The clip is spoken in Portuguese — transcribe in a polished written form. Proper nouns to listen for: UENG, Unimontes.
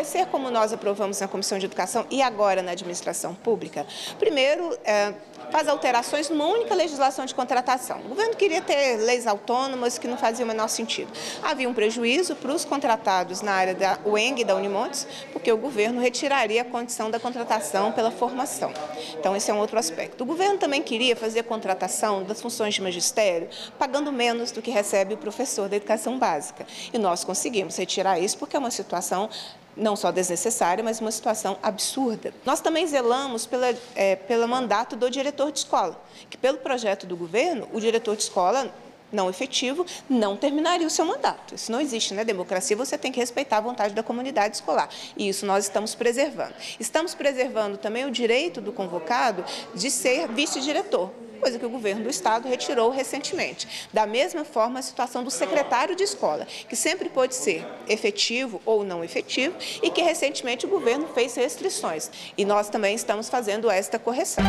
esclarecer como nós aprovamos na Comissão de Educação e agora na Administração Pública. Primeiro, faz alterações numa única legislação de contratação. O governo queria ter leis autônomas que não faziam o menor sentido. Havia um prejuízo para os contratados na área da UENG e da Unimontes, porque o governo retiraria a condição da contratação pela formação. Então, esse é um outro aspecto. O governo também queria fazer a contratação das funções de magistério, pagando menos do que recebe o professor da educação básica. E nós conseguimos retirar isso porque é uma situação não só desnecessária, mas uma situação absurda. Nós também zelamos pelo mandato do diretor de escola, que pelo projeto do governo, o diretor de escola não efetivo não terminaria o seu mandato. Isso não existe, né? Democracia, você tem que respeitar a vontade da comunidade escolar. E isso nós estamos preservando. Estamos preservando também o direito do convocado de ser vice-diretor, coisa que o governo do Estado retirou recentemente. Da mesma forma, a situação do secretário de escola, que sempre pôde ser efetivo ou não efetivo e que recentemente o governo fez restrições. E nós também estamos fazendo esta correção.